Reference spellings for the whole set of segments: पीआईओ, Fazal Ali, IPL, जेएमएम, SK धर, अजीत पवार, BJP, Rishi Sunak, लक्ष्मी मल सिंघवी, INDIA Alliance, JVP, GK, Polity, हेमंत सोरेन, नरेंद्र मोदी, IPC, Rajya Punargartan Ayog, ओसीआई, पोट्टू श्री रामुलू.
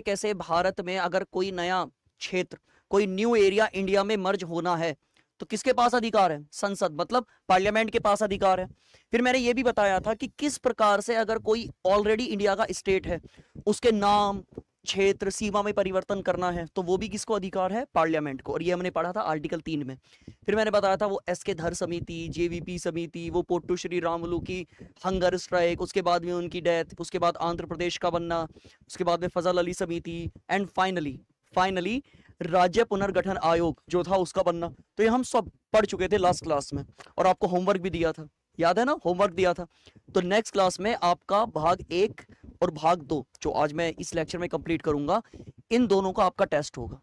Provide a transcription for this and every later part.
कैसे भारत में अगर कोई नया क्षेत्र, कोई न्यू एरिया इंडिया में मर्ज होना है तो किसके पास अधिकार है? संसद मतलब पार्लियामेंट के पास अधिकार है। फिर मैंने ये भी बताया था कि किस प्रकार से अगर कोई ऑलरेडी इंडिया का स्टेट है उसके नाम, क्षेत्र, सीमा में परिवर्तन करना है तो वो भी किसको अधिकार है? पार्लियामेंट को। और ये हमने पढ़ा था आर्टिकल 3 में। फिर मैंने बताया था वो SK धर समिति, JVP समिति, वो पोट्टू श्री रामुलू की हंगर स्ट्राइक, उसके बाद में उनकी डेथ, उसके बाद आंध्र प्रदेश का बनना, उसके बाद में फजल अली समिति एंड फाइनली राज्य पुनर्गठन आयोग जो था उसका बनना। तो ये हम सब पढ़ चुके थे लास्ट क्लास में और आपको होमवर्क भी दिया था, याद है ना, होमवर्क दिया था। तो नेक्स्ट क्लास में आपका भाग 1 और भाग 2 जो आज मैं इस लेक्चर में कंप्लीट करूंगा, इन दोनों का आपका टेस्ट होगा।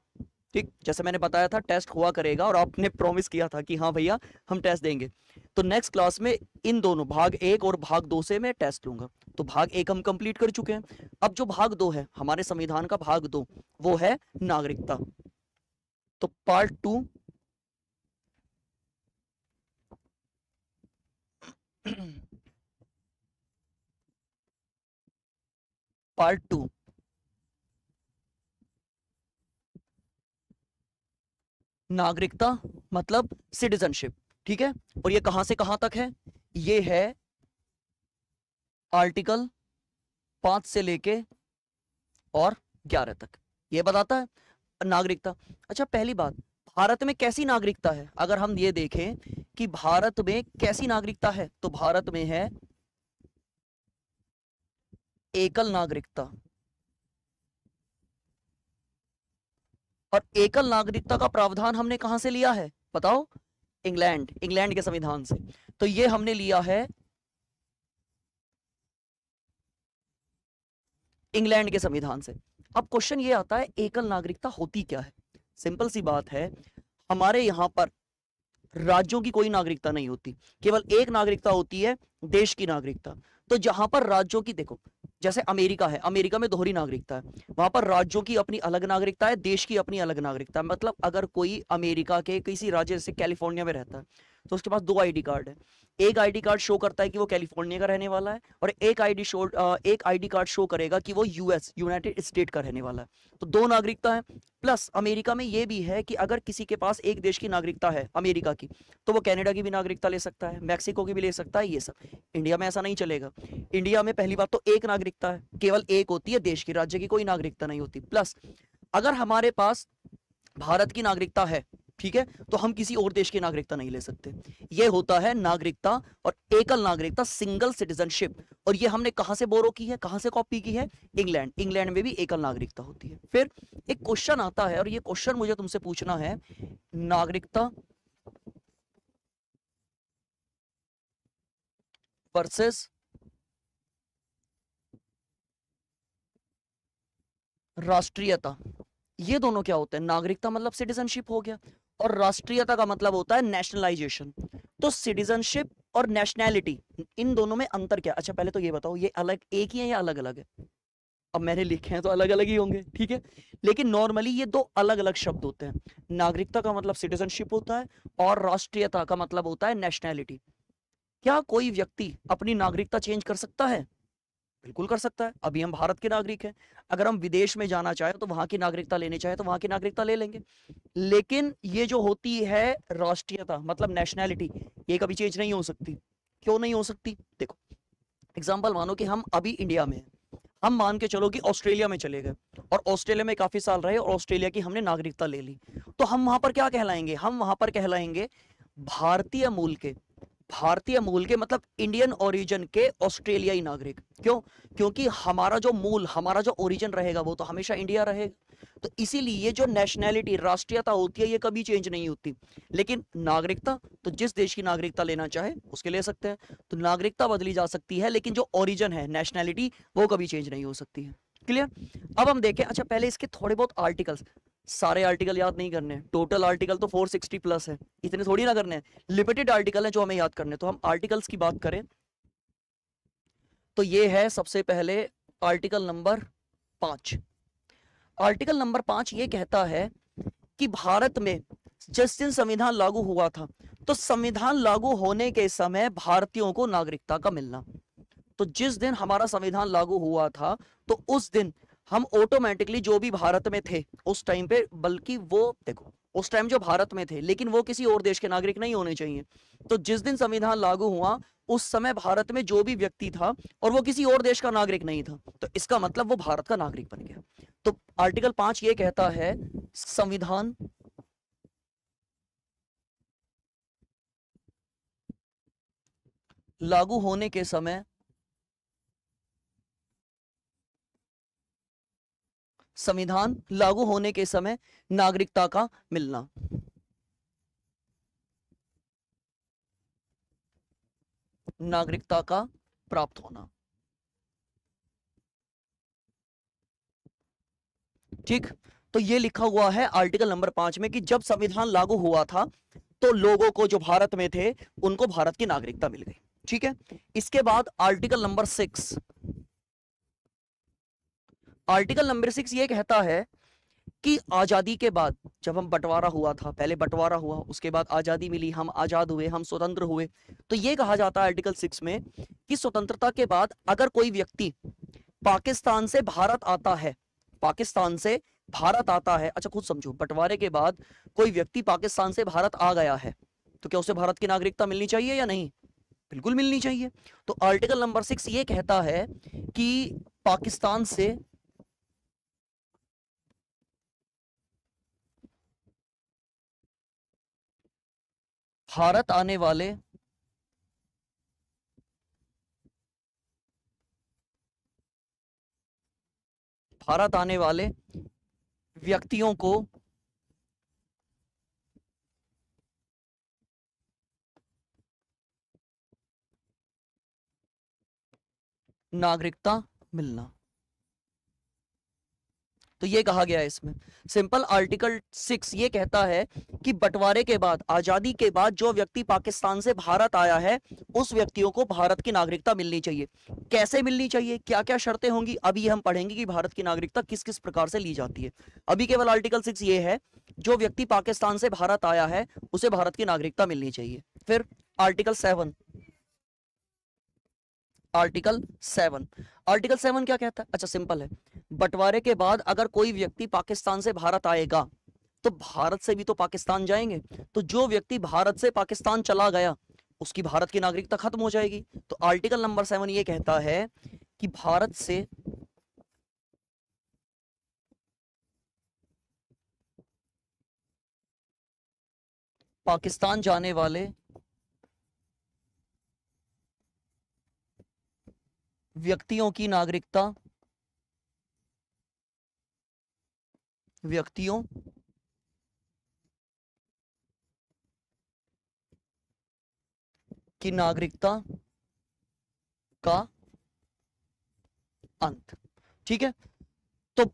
ठीक, जैसे मैंने बताया था टेस्ट हुआ करेगा और आपने प्रॉमिस किया था कि हाँ भैया हम टेस्ट देंगे। तो नेक्स्ट क्लास में इन दोनों भाग 1 और भाग 2 से मैं टेस्ट लूंगा। तो भाग 1 हम कंप्लीट कर चुके हैं। अब जो भाग 2 है हमारे संविधान का, भाग 2 वो है नागरिकता। तो पार्ट 2 पार्ट 2 नागरिकता मतलब सिटीजनशिप। ठीक है, और ये कहां से कहां तक है? ये है आर्टिकल 5 से लेके और 11 तक, ये बताता है नागरिकता। अच्छा, पहली बात, भारत में कैसी नागरिकता है? अगर हम ये देखें कि भारत में कैसी नागरिकता है तो भारत में है एकल नागरिकता। और एकल नागरिकता का प्रावधान हमने कहां से लिया है बताओ? इंग्लैंड के संविधान से। तो ये हमने लिया है इंग्लैंड के संविधान से। अब क्वेश्चन ये आता है एकल नागरिकता होती क्या है? सिंपल सी बात है, हमारे यहाँ पर राज्यों की कोई नागरिकता नहीं होती, केवल एक नागरिकता होती है, देश की नागरिकता। तो जहां पर राज्यों की, देखो जैसे अमेरिका है, अमेरिका में दोहरी नागरिकता है, वहां पर राज्यों की अपनी अलग नागरिकता है, देश की अपनी अलग नागरिकता है। मतलब अगर कोई अमेरिका के किसी राज्य से कैलिफोर्निया में रहता है तो उसके पास 2 आईडी कार्ड है। एक आईडी कार्ड शो करता है कि वो कैलिफोर्निया का रहने वाला है और एक आईडी कार्ड शो करेगा कि वो यूएस, यूनाइटेड स्टेट का रहने वाला है। तो 2 नागरिकता है। प्लस अमेरिका में ये भी है कि अगर किसी के पास एक देश की नागरिकता है अमेरिका की तो वो कनाडा की भी नागरिकता ले सकता है, मैक्सिको की भी ले सकता है। ये सब इंडिया में ऐसा नहीं चलेगा। इंडिया में पहली बात तो एक नागरिकता है, केवल एक होती है, देश की, राज्य की कोई नागरिकता नहीं होती। प्लस अगर हमारे पास भारत की नागरिकता है, ठीक है, तो हम किसी और देश की नागरिकता नहीं ले सकते। यह होता है नागरिकता और एकल नागरिकता, सिंगल सिटीजनशिप। और ये हमने कहां से बोरो की है, कहां से कॉपी की है? इंग्लैंड। इंग्लैंड में भी एकल नागरिकता होती है। फिर एक क्वेश्चन आता है और ये क्वेश्चन मुझे तुमसे पूछना है, नागरिकता वर्सेस राष्ट्रीयता। ये दोनों क्या होते हैं? नागरिकता मतलब सिटीजनशिप हो गया और राष्ट्रीयता का मतलब होता है नेशनलाइजेशन। तो सिटीजनशिप और नेशनैलिटी, इन दोनों में अंतर क्या? अच्छा पहले तो ये बताओ, ये अलग एक ही है या अलग अलग है? अब मैंने लिखे हैं तो अलग अलग ही होंगे, ठीक है, लेकिन नॉर्मली ये 2 अलग अलग शब्द होते हैं। नागरिकता का मतलब सिटीजनशिप होता है और राष्ट्रीयता का मतलब होता है नेशनैलिटी। क्या कोई व्यक्ति अपनी नागरिकता चेंज कर सकता है? बिल्कुल कर सकता है। अभी हम भारत के नागरिक हैं, अगर हम विदेश में जाना चाहे तो वहां की नागरिकता लेनी चाहे तो वहां की नागरिकता ले लेंगे। लेकिन ये जो होती है राष्ट्रीयता मतलब नेशनैलिटी, ये कभी चेंज नहीं हो सकती। क्यों नहीं हो सकती? देखो एग्जांपल मानो कि हम अभी इंडिया में हैं, हम मान के चलो कि ऑस्ट्रेलिया में चले गए और ऑस्ट्रेलिया में काफी साल रहे और ऑस्ट्रेलिया की हमने नागरिकता ले ली, तो हम वहां पर क्या कहलाएंगे? हम वहां पर कहलाएंगे भारतीय मूल के, भारतीय मूल के मतलब इंडियन ओरिजिन के ऑस्ट्रेलियाई नागरिक। क्यों? क्योंकि हमारा जो मूल, हमारा जो ओरिजिन रहेगा वो तो हमेशा इंडिया रहेगा। तो इसीलिए जो नेशनैलिटी, राष्ट्रीयता होती है, ये कभी चेंज नहीं होती। लेकिन नागरिकता तो जिस देश की नागरिकता लेना चाहे उसके ले सकते हैं। तो नागरिकता बदली जा सकती है लेकिन जो ओरिजिन है, नेशनैलिटी, वो कभी चेंज नहीं हो सकती है। क्लियर? अब हम देखें, अच्छा पहले इसके थोड़े बहुत आर्टिकल्स, सारे आर्टिकल याद नहीं करने, टोटल आर्टिकल तो 460 प्लस है, इतने थोड़ी ना करने हैं, लिमिटेड आर्टिकल है जो हमें याद करने। तो हम आर्टिकल्स की बात करें तो ये है सबसे पहले आर्टिकल नंबर 5। आर्टिकल नंबर 5 ये कहता है कि भारत में जिस दिन संविधान लागू हुआ था, तो संविधान लागू होने के समय भारतीयों को नागरिकता का मिलना। तो जिस दिन हमारा संविधान लागू हुआ था तो उस दिन हम ऑटोमेटिकली जो भी भारत में थे उस टाइम पे, बल्कि वो देखो उस टाइम जो भारत में थे लेकिन वो किसी और देश के नागरिक नहीं होने चाहिए। तो जिस दिन संविधान लागू हुआ उस समय भारत में जो भी व्यक्ति था और वो किसी और देश का नागरिक नहीं था, तो इसका मतलब वो भारत का नागरिक बन गया। तो आर्टिकल 5 ये कहता है संविधान लागू होने के समय नागरिकता का मिलना। नागरिकता का प्राप्त होना, ठीक। तो ये लिखा हुआ है आर्टिकल नंबर 5 में कि जब संविधान लागू हुआ था तो लोगों को जो भारत में थे उनको भारत की नागरिकता मिल गई, ठीक है। इसके बाद आर्टिकल नंबर 6, ये कहता है कि आजादी के बाद जब हम बंटवारा हुआ था, पहले बंटवारा हुआ उसके बाद आजादी मिली, हम आजाद हुए, हम स्वतंत्र हुए। तो ये कहा जाता है आर्टिकल 6 में कि स्वतंत्रता के बाद अगर कोई व्यक्ति पाकिस्तान से भारत आता है, अच्छा खुद समझो, बंटवारे के बाद कोई व्यक्ति पाकिस्तान से भारत आ गया है तो क्या उसे भारत की नागरिकता मिलनी चाहिए या नहीं? बिल्कुल मिलनी चाहिए। तो आर्टिकल नंबर 6 ये कहता है कि पाकिस्तान से भारत आने वाले व्यक्तियों को नागरिकता मिलना। तो ये कहा गया है इसमें सिंपल। आर्टिकल 6 ये कहता है कि बंटवारे के बाद, आजादी के बाद जो व्यक्ति पाकिस्तान से भारत आया है उस व्यक्तियों को भारत की नागरिकता मिलनी चाहिए। कैसे मिलनी चाहिए, क्या क्या शर्तें होंगी, अभी हम पढ़ेंगे कि भारत की नागरिकता किस किस प्रकार से ली जाती है। अभी केवल आर्टिकल 6 ये है जो व्यक्ति पाकिस्तान से भारत आया है उसे भारत की नागरिकता मिलनी चाहिए। फिर आर्टिकल 7, आर्टिकल 7 क्या कहता है? अच्छा सिंपल है, बंटवारे के बाद अगर कोई व्यक्ति पाकिस्तान से भारत आएगा तो भारत से भी तो पाकिस्तान जाएंगे, तो जो व्यक्ति भारत से पाकिस्तान चला गया उसकी भारत की नागरिकता खत्म हो जाएगी। तो आर्टिकल नंबर 7 ये कहता है कि भारत से पाकिस्तान जाने वाले व्यक्तियों की नागरिकता का अंत, ठीक है। तो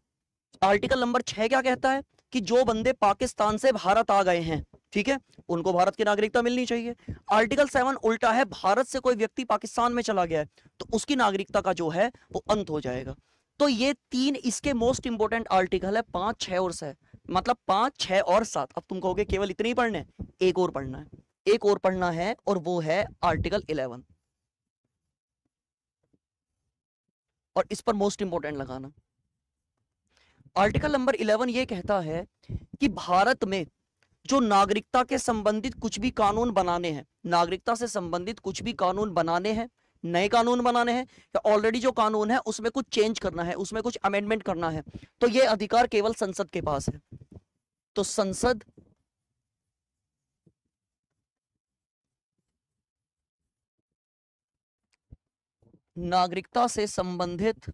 आर्टिकल नंबर 6 क्या कहता है कि जो बंदे पाकिस्तान से भारत आ गए हैं, ठीक है, उनको भारत की नागरिकता मिलनी चाहिए। आर्टिकल 7 उल्टा है, भारत से कोई व्यक्ति पाकिस्तान में चला गया है तो उसकी नागरिकता का जो है वो अंत हो जाएगा। तो ये 3 इसके मोस्ट इंपोर्टेंट आर्टिकल है, 5, 6 और 7, मतलब 5, 6 और 7। अब तुम कहोगे केवल इतने ही पढ़ने हैं, एक और पढ़ना है और वो है आर्टिकल 11, और इस पर मोस्ट इंपोर्टेंट लगाना। आर्टिकल नंबर 11 ये कहता है कि भारत में जो नागरिकता के संबंधित कुछ भी कानून बनाने हैं, नए कानून बनाने हैं या ऑलरेडी जो कानून है उसमें कुछ चेंज करना है, उसमें कुछ अमेंडमेंट करना है, तो ये अधिकार केवल संसद के पास है। तो संसद नागरिकता से संबंधित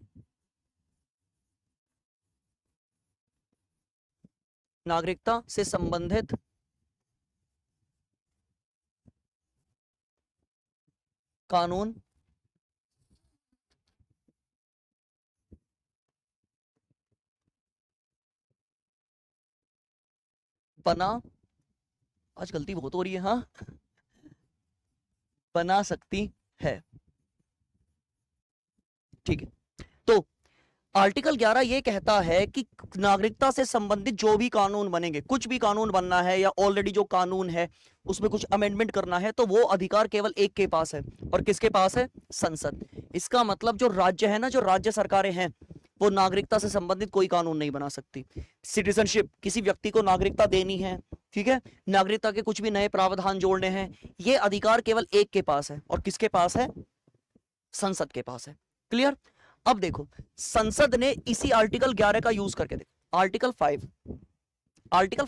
कानून बना, आज गलती बहुत हो रही है, हाँ, बना सकती है, ठीक है। तो आर्टिकल 11 ये कहता है कि नागरिकता से संबंधित जो भी कानून बनेंगे, कुछ भी कानून बनना है या ऑलरेडी जो कानून है उसमें कुछ अमेंडमेंट करना है, तो वो अधिकार केवल एक के पास है। और किसके पास है? संसद। इसका मतलब जो राज्य है ना, जो राज्य सरकारें हैं वो नागरिकता से संबंधित कोई कानून नहीं बना सकती। सिटीजनशिप, किसी व्यक्ति को नागरिकता देनी है, ठीक है, नागरिकता के कुछ भी नए प्रावधान जोड़ने हैं, ये अधिकार केवल एक के पास है। और किसके पास है? संसद के पास है। क्लियर? अब देखो, संसद ने इसी आर्टिकल 11 का यूज करके देखो, आर्टिकल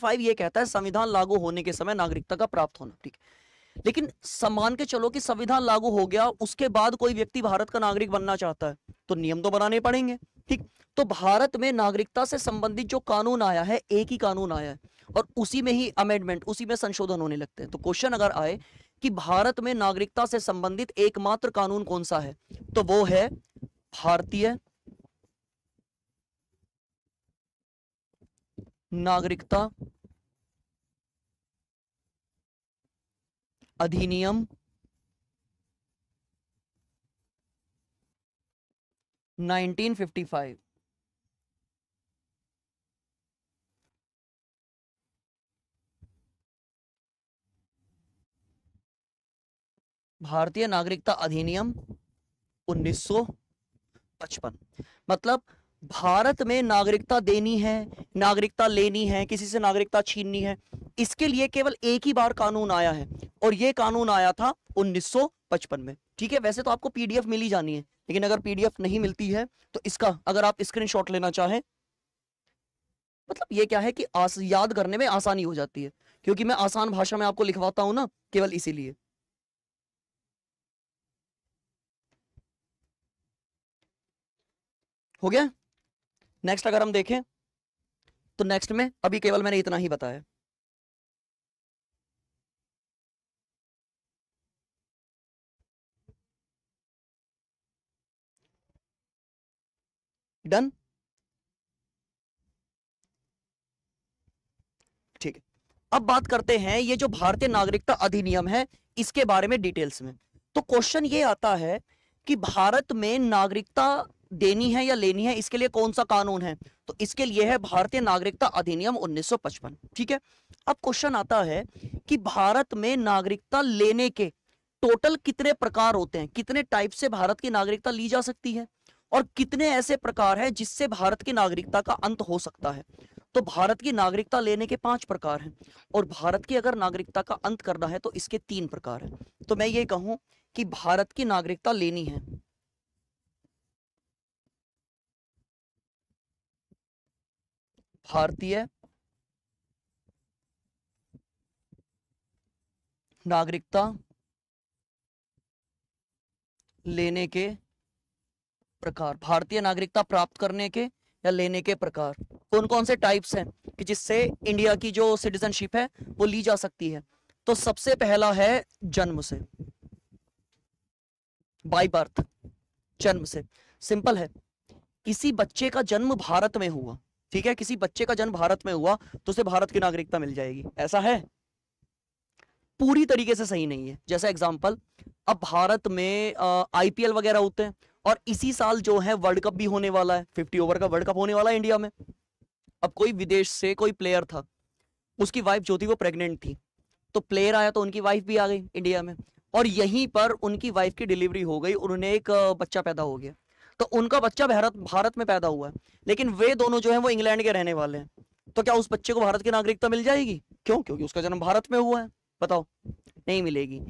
5 ये कहता है संविधान लागू होने के समय नागरिकता का प्राप्त होना, ठीक है। लेकिन सम्मान के चलो कि संविधान लागू हो गया, उसके बाद कोई व्यक्ति भारत का नागरिक बनना चाहता है तो नियम तो बनाने पड़ेंगे, ठीक। तो भारत में नागरिकता से संबंधित जो कानून आया है, एक ही कानून आया है और उसी में ही अमेंडमेंट, उसी में संशोधन होने लगते हैं। तो क्वेश्चन अगर आए कि भारत में नागरिकता से संबंधित एकमात्र कानून कौन सा है, तो वो है भारतीय नागरिकता अधिनियम 1955। भारतीय नागरिकता अधिनियम 1955। मतलब भारत में नागरिकता देनी है, नागरिकता लेनी है, किसी से नागरिकता छीननी है, इसके लिए केवल एक ही बार कानून आया है और ये कानून आया था 1955 में, ठीक है। वैसे तो आपको पीडीएफ मिली जानी है, लेकिन अगर पीडीएफ नहीं मिलती है तो इसका अगर आप स्क्रीनशॉट लेना चाहें, मतलब ये क्या है कि याद करने में आसानी हो जाती है, क्योंकि मैं आसान भाषा में आपको लिखवाता हूं ना, केवल इसीलिए। हो गया? नेक्स्ट अगर हम देखें तो नेक्स्ट में अभी केवल मैंने इतना ही बताया। डन, ठीक है। अब बात करते हैं ये जो भारतीय नागरिकता अधिनियम है इसके बारे में डिटेल्स में। तो क्वेश्चन ये आता है कि भारत में नागरिकता देनी है या लेनी है, इसके लिए कौन सा कानून है? तो इसके लिए है भारतीय नागरिकता अधिनियम 1955, ठीक है। अब क्वेश्चन आता है कि भारत में नागरिकता लेने के टोटल कितने प्रकार होते हैं, कितने टाइप से भारत की नागरिकता ली जा सकती है और कितने ऐसे प्रकार हैं जिससे भारत की नागरिकता का अंत हो सकता है। तो भारत की नागरिकता लेने के 5 प्रकार हैं और भारत की अगर नागरिकता का अंत करना है तो इसके 3 प्रकार हैं। तो मैं ये कहूं कि भारत की नागरिकता लेनी है भारतीय नागरिकता लेने के प्रकार, भारतीय नागरिकता प्राप्त करने के या लेने के प्रकार, कौन कौन से टाइप्स हैं कि जिससे इंडिया की जो सिटीजनशिप है वो ली जा सकती है। तो सबसे पहला है जन्म से, बाय बर्थ, जन्म से। सिंपल है, किसी बच्चे का जन्म भारत में हुआ, ठीक है, किसी बच्चे का जन्म भारत में हुआ तो उसे भारत की नागरिकता मिल जाएगी, ऐसा है? पूरी तरीके से सही नहीं है। जैसा एग्जाम्पल, अब भारत में IPL वगैरह होते हैं और इसी साल जो है वर्ल्ड कप भी होने वाला है, 50 ओवर का वर्ल्ड कप होने वाला है इंडिया में। अब कोई विदेश से कोई प्लेयर था, उसकी वाइफ जो थी वो प्रेग्नेंट थी, तो प्लेयर आया तो उनकी वाइफ भी आ गई इंडिया में और यहीं पर उनकी वाइफ की डिलीवरी हो गई, उन्हें एक बच्चा पैदा हो गया। तो उनका बच्चा भारत में पैदा हुआ है, लेकिन वे दोनों जो है वो इंग्लैंड के रहने वाले हैं। तो क्या उस बच्चे को भारत की नागरिकता मिल जाएगी? क्यों? क्योंकि उसका जन्म भारत में हुआ है। बताओ, नहीं मिलेगी।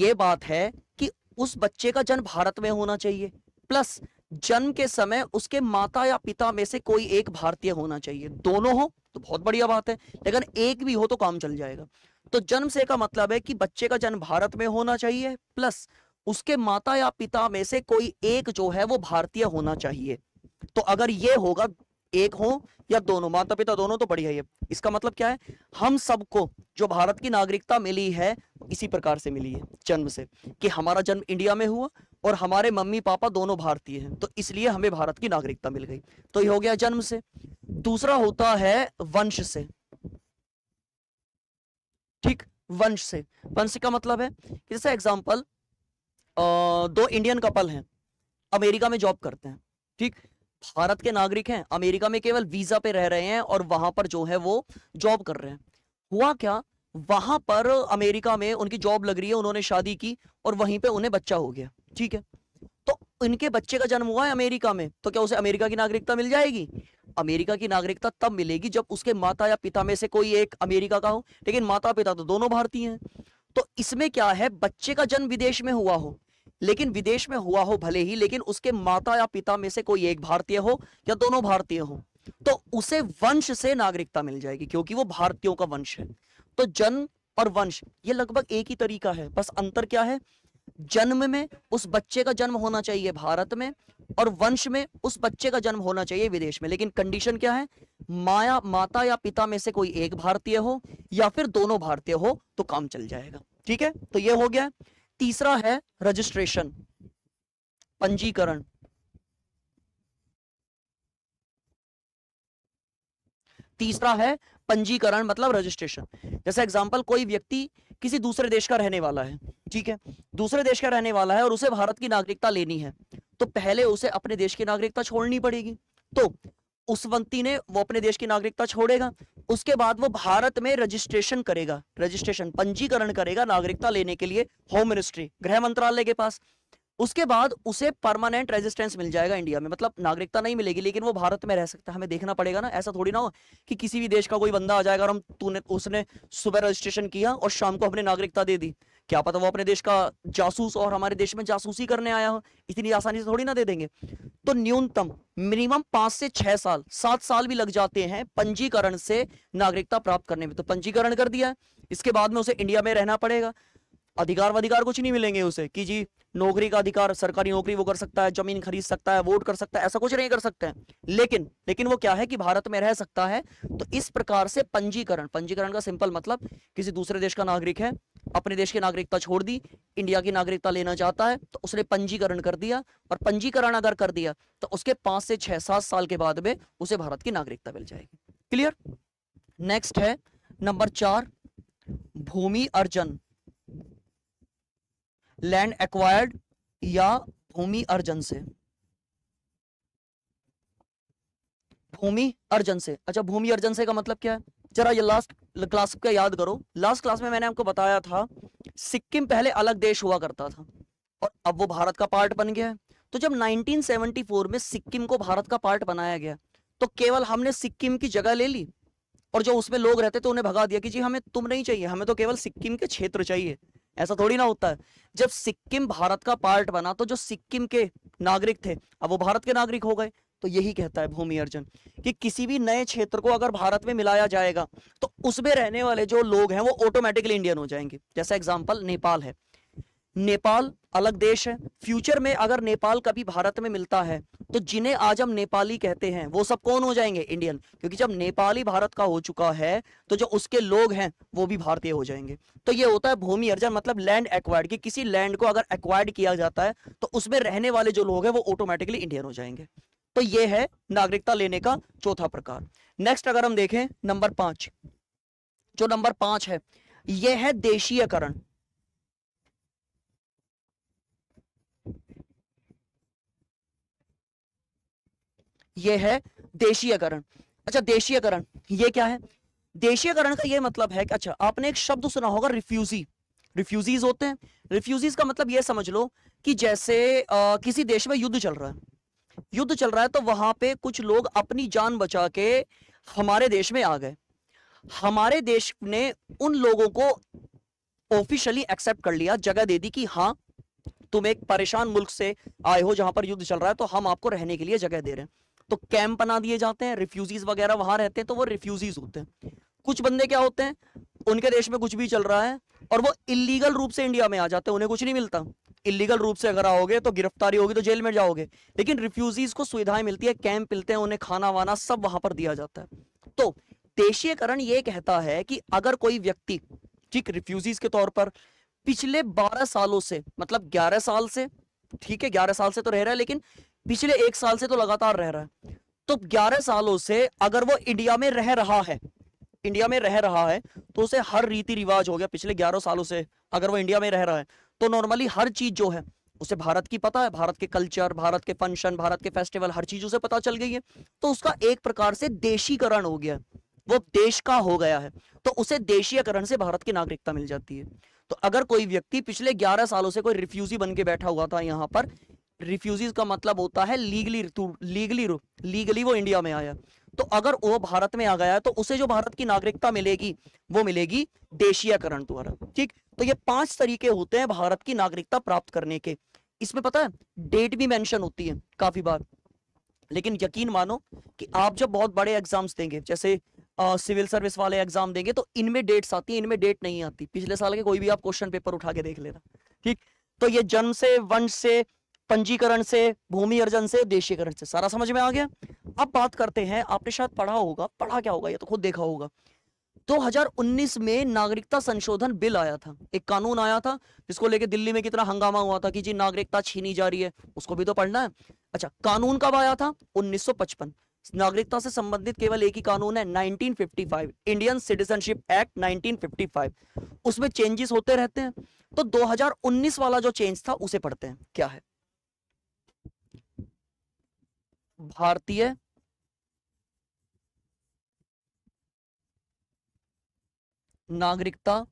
ये बात है कि उस बच्चे का जन्म भारत में होना चाहिए, प्लस जन्म के समय उसके माता या पिता में से कोई एक भारतीय होना चाहिए। दोनों हो तो बहुत बढ़िया बात है, लेकिन एक भी हो तो काम चल जाएगा। तो जन्म से का मतलब है कि बच्चे का जन्म भारत में होना चाहिए, प्लस उसके माता या पिता में से कोई एक जो है वो भारतीय होना चाहिए। तो अगर ये होगा, एक हो या दोनों, माता पिता दोनों, तो बढ़िया है। इसका मतलब क्या है, हम सबको जो भारत की नागरिकता मिली है इसी प्रकार से मिली है, जन्म से, कि हमारा जन्म इंडिया में हुआ और हमारे मम्मी पापा दोनों भारतीय हैं, तो इसलिए हमें भारत की नागरिकता मिल गई। तो ये हो गया जन्म से। दूसरा होता है वंश से, ठीक, वंश से। वंश का मतलब है, जैसे एग्जाम्पल, 2 इंडियन कपल हैं, अमेरिका में जॉब करते हैं, ठीक, भारत के नागरिक हैं, अमेरिका में केवल वीजा पे रह रहे हैं और वहां पर जो है वो जॉब कर रहे हैं। हुआ क्या, वहां पर अमेरिका में उनकी जॉब लग रही है, उन्होंने शादी की और वहीं पे उन्हें बच्चा हो गया, ठीक है। तो इनके बच्चे का जन्म हुआ है अमेरिका में, तो क्या उसे अमेरिका की नागरिकता मिल जाएगी? अमेरिका की नागरिकता तब मिलेगी जब उसके माता या पिता में से कोई एक अमेरिका का हो, लेकिन माता पिता तो दोनों भारतीय हैं। तो इसमें क्या है, बच्चे का जन्म विदेश में हुआ हो, लेकिन विदेश में हुआ हो भले ही, लेकिन उसके माता या पिता में से कोई एक भारतीय हो या दोनों भारतीय हो, तो उसे वंश से नागरिकता मिल जाएगी क्योंकि वो भारतीयों का वंश है। तो जन्म और वंश ये लगभग एक ही तरीका है, बस अंतर क्या है, जन्म में उस बच्चे का जन्म होना चाहिए भारत में और वंश में उस बच्चे का जन्म होना चाहिए विदेश में। लेकिन कंडीशन क्या है, माता या पिता में से कोई एक भारतीय हो या फिर दोनों भारतीय हो तो काम चल जाएगा। ठीक है, तो ये हो गया। तीसरा है रजिस्ट्रेशन, पंजीकरण। तीसरा है पंजीकरण मतलब रजिस्ट्रेशन। जैसे एग्जांपल, कोई व्यक्ति किसी दूसरे देश का रहने वाला है, ठीक है, दूसरे देश का रहने वाला है और उसे भारत की नागरिकता लेनी है, तो पहले उसे अपने देश की नागरिकता छोड़नी पड़ेगी। तो उस व्यक्ति ने वो अपने देश की नागरिकता छोड़ेगा, उसके बाद वो भारत में रजिस्ट्रेशन करेगा, रजिस्ट्रेशन पंजीकरण करेगा नागरिकता लेने के लिए होम मिनिस्ट्री, गृह मंत्रालय के पास। उसके बाद उसे परमानेंट रेजिस्टेंस मिल जाएगा इंडिया में, मतलब नागरिकता नहीं मिलेगी लेकिन वो भारत में रह सकता है। हमें देखना पड़ेगा ना, ऐसा थोड़ी ना हो कि किसी भी देश का कोई बंदा आ जाएगा और उसने सुबह रजिस्ट्रेशन किया और शाम को हमने नागरिकता दे दी, क्या पता वो अपने देश का जासूस और हमारे देश में जासूसी करने आया हो, इतनी आसानी से थोड़ी ना दे देंगे। तो न्यूनतम मिनिमम 5 से 6 साल, 7 साल भी लग जाते हैं पंजीकरण से नागरिकता प्राप्त करने में। तो पंजीकरण कर दिया है, इसके बाद में उसे इंडिया में रहना पड़ेगा। अधिकार कुछ नहीं मिलेंगे उसे कि जी नौकरी का अधिकार, सरकारी नौकरी वो कर सकता है, जमीन खरीद सकता है, वोट कर सकता है, ऐसा कुछ नहीं कर सकते हैं, लेकिन वो क्या है कि भारत में रह सकता है। तो इस प्रकार से पंजीकरण का सिंपल मतलब, किसी दूसरे देश का नागरिक है, अपने देश की नागरिकता छोड़ दी, इंडिया की नागरिकता लेना चाहता है, तो उसने पंजीकरण कर दिया और पंजीकरण अगर कर दिया तो उसके 5 से 6-7 साल के बाद में उसे भारत की नागरिकता मिल जाएगी। क्लियर। नेक्स्ट है नंबर 4, भूमि अर्जन, लैंड एक्वायर्ड या भूमि अर्जन से। भूमि अर्जन से, अच्छा भूमि अर्जन से का मतलब क्या है, जरा ये लास्ट क्लास का याद करो। लास्ट क्लास में मैंने आपको बताया था सिक्किम पहले अलग देश हुआ करता था और अब वो भारत का पार्ट बन गया है। तो जब 1974 में सिक्किम को भारत का पार्ट बनाया गया तो केवल हमने सिक्किम की जगह ले ली और जो उसमें लोग रहते थे उन्हें भगा दिया कि जी हमें तुम नहीं चाहिए, हमें तो केवल सिक्किम के क्षेत्र चाहिए। ऐसा थोड़ी ना होता है। जब सिक्किम भारत का पार्ट बना तो जो सिक्किम के नागरिक थे अब वो भारत के नागरिक हो गए। तो यही कहता है भूमि अर्जन कि किसी भी नए क्षेत्र को अगर भारत में मिलाया जाएगा तो उसमें रहने वाले जो लोग हैं वो ऑटोमेटिकली इंडियन हो जाएंगे। जैसा एग्जाम्पल नेपाल है, नेपाल अलग देश है, फ्यूचर में अगर नेपाल कभी भारत में मिलता है तो जिन्हें आज हम नेपाली कहते हैं वो सब कौन हो जाएंगे, इंडियन, क्योंकि जब नेपाली भारत का हो चुका है तो जो उसके लोग हैं वो भी भारतीय हो जाएंगे। तो ये होता है भूमि अर्जन मतलब लैंड एक्वायर्ड, कि किसी लैंड को अगर एक्वायर्ड किया जाता है तो उसमें रहने वाले जो लोग हैं वो ऑटोमेटिकली इंडियन हो जाएंगे। तो ये है नागरिकता लेने का चौथा प्रकार। नेक्स्ट अगर हम देखें नंबर 5, जो नंबर 5 है ये है देशीयकरण। ये है देशीयकरण। अच्छा देशीयकरण ये क्या है? देशीयकरण का ये मतलब है कि अच्छा आपने एक शब्द सुना होगा रिफ्यूजी, रिफ्यूजीज होते हैं। रिफ्यूजीज का मतलब ये समझ लो कि जैसे किसी देश में युद्ध चल रहा है तो वहां पे कुछ लोग अपनी जान बचा के हमारे देश में आ गए, हमारे देश ने उन लोगों को ऑफिशियली एक्सेप्ट कर लिया, जगह दे दी कि हाँ तुम एक परेशान मुल्क से आए हो जहां पर युद्ध चल रहा है तो हम आपको रहने के लिए जगह दे रहे हैं। तो कैंप बना दिए जाते हैं, रिफ्यूजीज वगैरह वहां रहते हैं, तो वो रिफ्यूजीज होते हैं। कुछ बंदे क्या होते हैं, उनके देश में कुछ भी चल रहा है और वो इलीगल रूप से इंडिया में आ जाते हैं, उन्हें कुछ नहीं मिलता। इलीगल रूप से अगर आओगे तो गिरफ्तारी होगी, तो जेल में जाओगे, लेकिन रिफ्यूजीज को सुविधाएं मिलती है, कैंप मिलते हैं, उन्हें खाना वाना सब वहां पर दिया जाता है। तो देशीयकरण ये कहता है कि अगर कोई व्यक्ति, ठीक, रिफ्यूजीज के तौर पर पिछले 12 सालों से, मतलब 11 साल से, ठीक है 11 साल से तो रह रहा है लेकिन पिछले 1 साल से तो लगातार रह रहा है, तो 11 सालों से अगर वो इंडिया में रह रहा है तो उसे हर रीति रिवाज हो गया। पिछले 11 सालों से अगर वो इंडिया में रह रहा है तो नॉर्मली हर चीज जो है उसे भारत की पता है, भारत के कल्चर, भारत के फंक्शन, भारत के फेस्टिवल, हर चीज उसे पता चल गई है। तो उसका एक प्रकार से देशीकरण हो गया, वो देश का हो गया है, तो उसे देशीयकरण से भारत की नागरिकता मिल जाती है। तो अगर कोई व्यक्ति पिछले 11 सालों से कोई रिफ्यूजी बन के बैठा हुआ था यहाँ पर, रिफ्यूजीज का मतलब होता है लीगली वो इंडिया में आया, तो अगर वो भारत में आ गया तो उसे जो भारत की नागरिकता मिलेगी वो मिलेगी देशीयकरण द्वारा। ठीक, तो ये 5 तरीके होते हैं भारत की नागरिकता प्राप्त करने के। इसमें पता है डेट भी मेंशन होती है काफी बार, लेकिन यकीन मानो कि आप जब बहुत बड़े एग्जाम्स देंगे जैसे सिविल सर्विस वाले एग्जाम देंगे तो इनमें डेट्स आती है, इनमें डेट नहीं आती। पिछले साल के कोई भी आप क्वेश्चन पेपर उठा के देख लेना। ठीक, तो ये जन्म से, वंश से, पंजीकरण से, भूमि अर्जन से, देशीकरण से, सारा समझ में आ गया। अब बात करते हैं, आपने शायद पढ़ा होगा, पढ़ा क्या होगा ये तो खुद देखा होगा, 2019 में नागरिकता संशोधन बिल आया था, एक कानून आया था जिसको लेके दिल्ली में कितना हंगामा हुआ था कि जी नागरिकता छीनी जा रही है, उसको भी तो पढ़ना है। अच्छा, कानून कब आया था? 1955। नागरिकता से संबंधित केवल एक ही कानून है 1955, इंडियन सिटीजनशिप एक्ट 1955। उसमें चेंजेस होते रहते हैं, तो 2019 वाला जो चेंज था उसे पढ़ते हैं। क्या है? भारतीय नागरिकता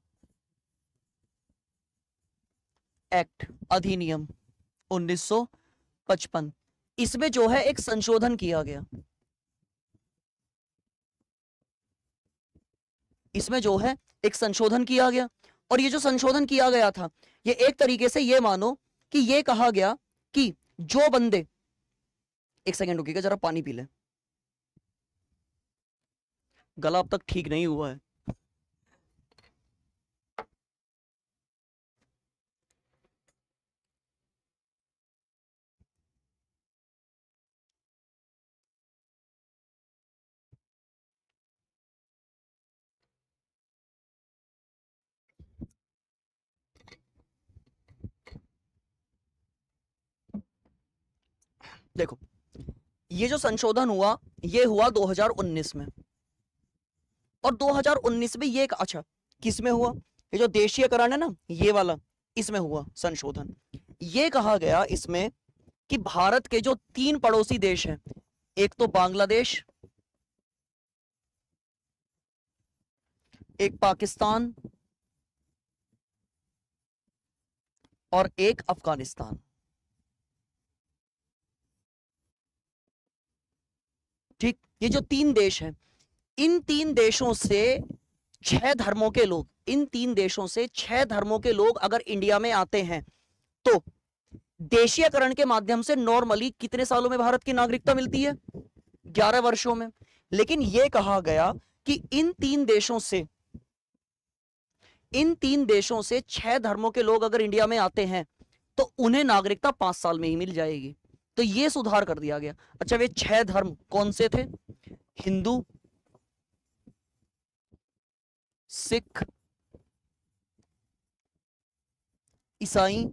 एक्ट अधिनियम 1955, इसमें जो है एक संशोधन किया गया, इसमें जो है एक संशोधन किया गया। और ये जो संशोधन किया गया था ये एक तरीके से ये मानो कि ये कहा गया कि जो बंदे, एक सेकेंड रुकिएगा जरा पानी पी लें, गला अब तक ठीक नहीं हुआ है। देखो ये जो संशोधन हुआ ये हुआ 2019 में, और 2019 में ये अच्छा किसमें हुआ? ये जो देशीयकरण है ना ये वाला, इसमें हुआ संशोधन। ये कहा गया इसमें कि भारत के जो 3 पड़ोसी देश हैं, एक तो बांग्लादेश, एक पाकिस्तान और एक अफगानिस्तान, ठीक, ये जो 3 देश हैं, इन 3 देशों से 6 धर्मों के लोग, इन 3 देशों से 6 धर्मों के लोग अगर इंडिया में आते हैं तो देशीयकरण के माध्यम से नॉर्मली कितने सालों में भारत की नागरिकता मिलती है? 11 वर्षों में। लेकिन यह कहा गया कि इन तीन देशों से 6 धर्मों के लोग अगर इंडिया में आते हैं तो उन्हें नागरिकता 5 साल में ही मिल जाएगी। तो ये सुधार कर दिया गया। अच्छा, वे 6 धर्म कौन से थे? हिंदू, सिख, ईसाई,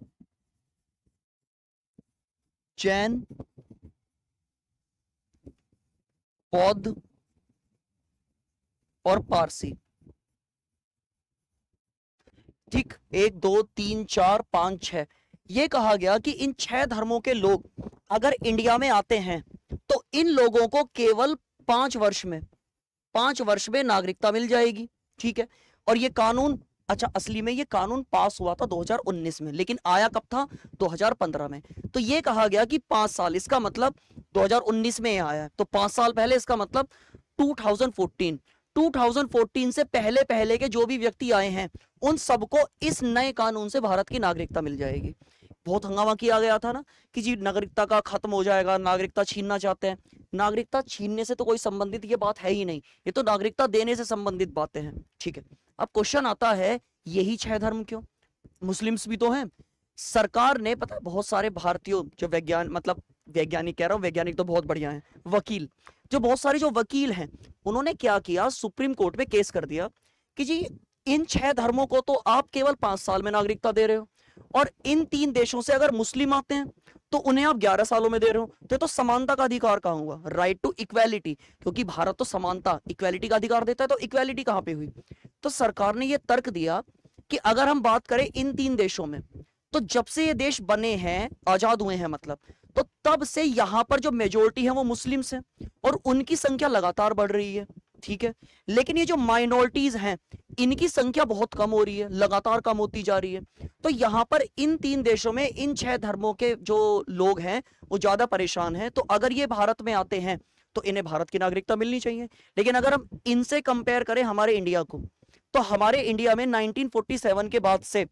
जैन, बौद्ध और पारसी। ठीक, 1 2 3 4 5 6, ये कहा गया कि इन 6 धर्मों के लोग अगर इंडिया में आते हैं तो इन लोगों को केवल 5 वर्ष में नागरिकता मिल जाएगी। ठीक है, और ये कानून, अच्छा असली में ये कानून पास हुआ था 2019 में, लेकिन आया कब था? 2015 में। तो ये कहा गया कि 5 साल, इसका मतलब 2019 में आया है तो 5 साल पहले, इसका मतलब 2014 से पहले के जो भी व्यक्ति आए हैं उन सबको इस नए कानून से भारत की नागरिकता मिल जाएगी। बहुत हंगामा किया गया था ना कि जी नागरिकता का खत्म हो जाएगा, नागरिकता छीनना चाहते हैं। नागरिकता छीनने से तो कोई संबंधित ये बात है ही नहीं, ये तो नागरिकता देने से संबंधित बातें हैं। ठीक है, अब क्वेश्चन आता है यही 6 धर्म क्यों? मुस्लिम्स भी तो हैं। सरकार ने, पता है, बहुत सारे भारतीयों जो वैज्ञानिक तो बहुत बढ़िया है, वकील, जो बहुत सारे जो वकील हैं उन्होंने क्या किया, सुप्रीम कोर्ट में केस कर दिया कि जी इन 6 धर्मों को तो आप केवल 5 साल में नागरिकता दे रहे हो, और इन 3 देशों से अगर मुस्लिम आते हैं तो उन्हें आप 11 सालों में दे रहे हो। तो समानता का अधिकार कहाँ हुआ? राइट टू इक्वालिटी, क्योंकि भारत तो समानता, इक्वालिटी का अधिकार देता है, तो इक्वालिटी कहाँ पे हुई? तो सरकार ने ये तर्क दिया कि अगर हम बात करें इन 3 देशों में, तो जब से ये देश बने हैं, आजाद हुए हैं मतलब, तो तब से यहाँ पर जो मेजोरिटी है वो मुस्लिम्स हैं और उनकी संख्या लगातार बढ़ रही है। ठीक है, लेकिन ये जो माइनॉरिटीज हैं इनकी संख्या बहुत कम हो रही है, लगातार कम होती जा रही है। तो यहाँ पर इन तीन देशों में इन 6 धर्मों के जो लोग हैं वो ज्यादा परेशान हैं। तो अगर ये भारत में आते हैं तो इन्हें भारत की नागरिकता मिलनी चाहिए। लेकिन अगर हम इनसे कंपेयर करें हमारे इंडिया को, तो हमारे इंडिया में 1947 के बाद से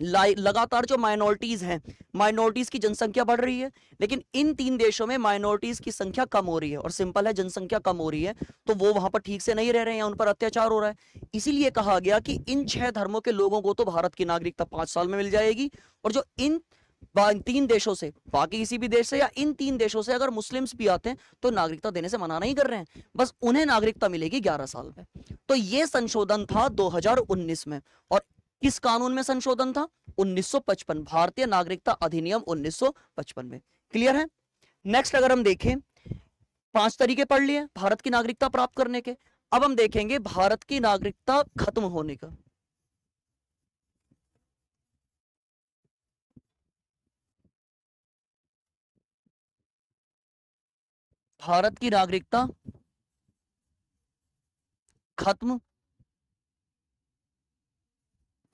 लगातार जो माइनॉरिटीज हैं, माइनॉरिटीज की जनसंख्या बढ़ रही है, लेकिन इन तीन देशों में माइनॉरिटीज की संख्या कम हो रही है। और सिंपल है, जनसंख्या कम हो रही है तो वो वहां पर ठीक से नहीं रह रहे हैं या उन पर अत्याचार हो रहा है। इसीलिए कहा गया कि इन 6 धर्मों के लोगों को तो भारत की नागरिकता 5 साल में मिल जाएगी। और जो इन 3 देशों से, बाकी किसी भी देश से या इन 3 देशों से अगर मुस्लिम्स भी आते हैं तो नागरिकता देने से मना नहीं कर रहे हैं, बस उन्हें नागरिकता मिलेगी 11 साल में। तो ये संशोधन था 2019 में। और किस कानून में संशोधन था? 1955, भारतीय नागरिकता अधिनियम 1955 में। क्लियर है? नेक्स्ट अगर हम देखें, 5 तरीके पढ़ लिए भारत की नागरिकता प्राप्त करने के। अब हम देखेंगे भारत की नागरिकता खत्म होने का। भारत की नागरिकता खत्म